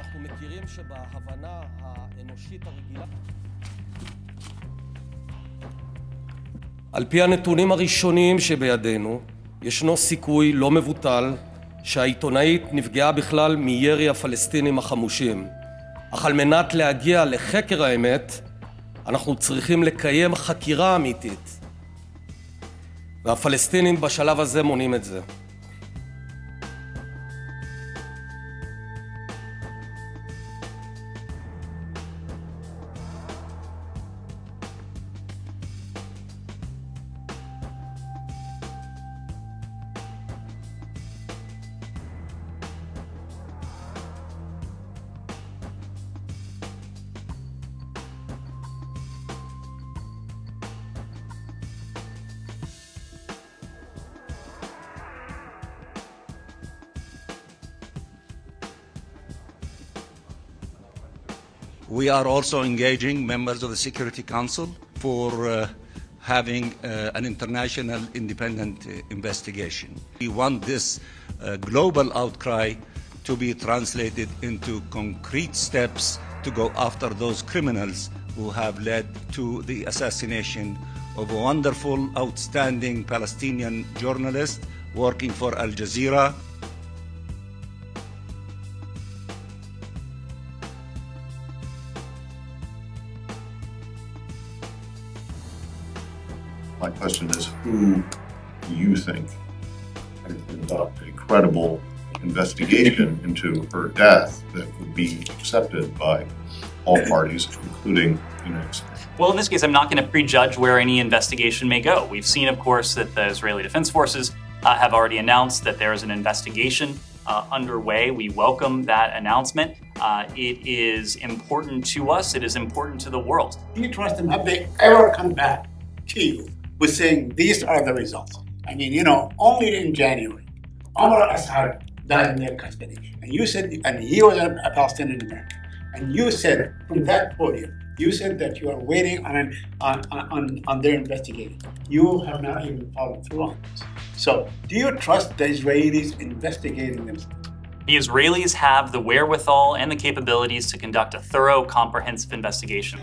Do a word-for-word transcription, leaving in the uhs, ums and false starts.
אנחנו מכירים שבהבנה האנושית הרגילה על פי הנתונים הראשוניים שבידינו, ישנו סיכוי לא מבוטל שהעיתונאית נפגעה בכלל מירי הפלסטינים החמושים. אך על מנת להגיע לחקר האמת, אנחנו צריכים לקיים חקירה אמיתית. והפלסטינים בשלב הזה מונעים את זה. We are also engaging members of the Security Council for uh, having uh, an international independent uh, investigation. We want this uh, global outcry to be translated into concrete steps to go after those criminals who have led to the assassination of a wonderful, outstanding Palestinian journalist working for Al Jazeera. My question is, who do you think could conduct a credible investigation into her death that would be accepted by all parties, including the United States? Well, in this case, I'm not going to prejudge where any investigation may go. We've seen, of course, that the Israeli Defense Forces uh, have already announced that there is an investigation uh, underway. We welcome that announcement. Uh, it is important to us. It is important to the world. Do you trust them? Have they ever come back to you with saying, these are the results? I mean, you know, only in January, Omar al-Assad died in their custody. And you said, and he was a Palestinian American. And you said, from that podium, you said that you are waiting on, an, on, on, on their investigation. You have not even followed through on this. So, do you trust the Israelis investigating themselves? The Israelis have the wherewithal and the capabilities to conduct a thorough, comprehensive investigation.